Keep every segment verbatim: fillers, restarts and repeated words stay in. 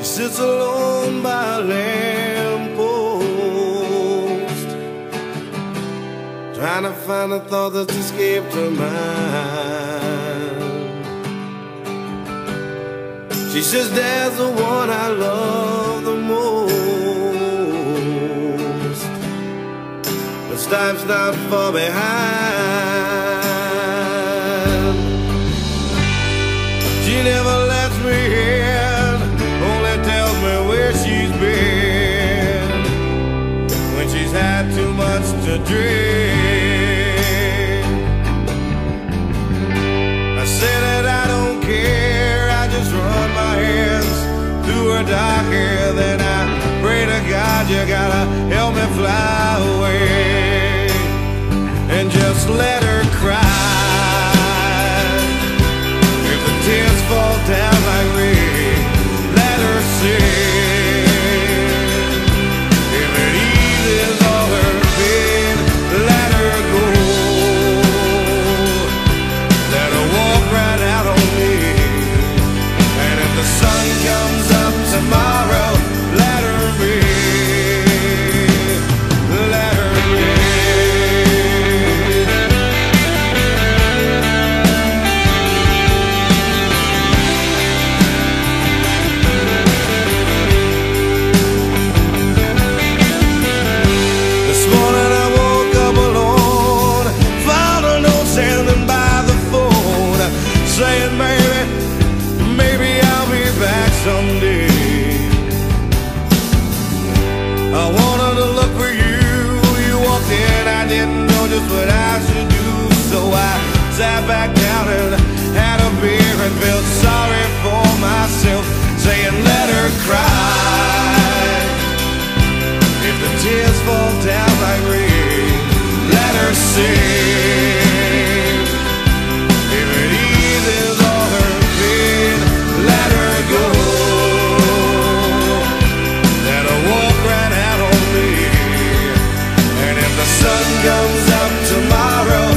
She sits alone by a lamppost, trying to find a thought that's escaped her mind. She says there's the one I love the most, but time's not far behind. She never lets me in, had too much to drink. I say that I don't care, I just run my hands through her dark hair, then I pray to God you gotta help me fly away and just let her cry. If the tears fall down like rain, let her sing. Sat back down and had a beer and felt sorry for myself, saying let her cry. If the tears fall down like rain, let her sing. If it eases all her pain, let her go. Let her walk right out on me, and if the sun comes up tomorrow,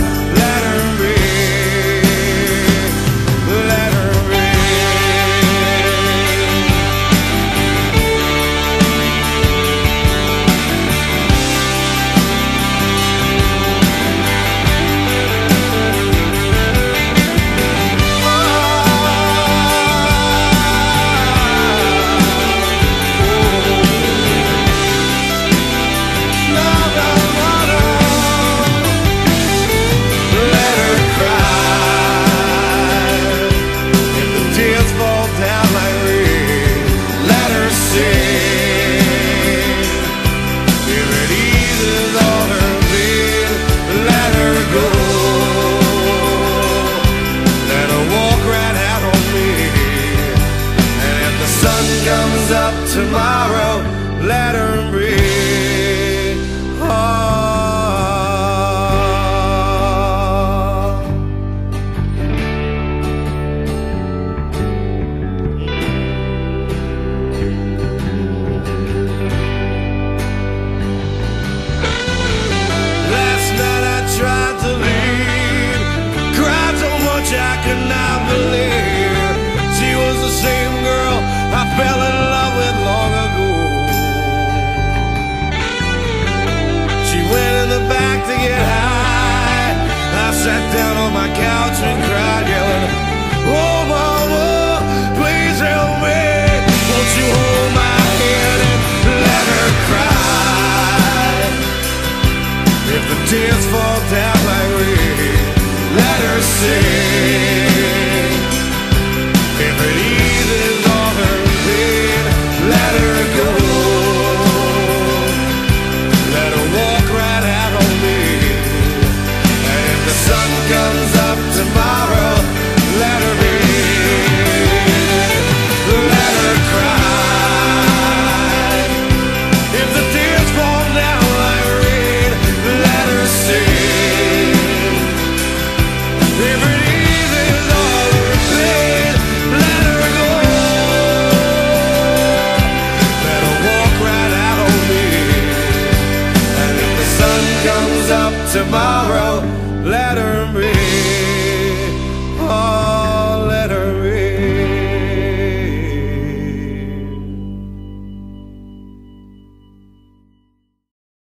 tomorrow, let her breathe.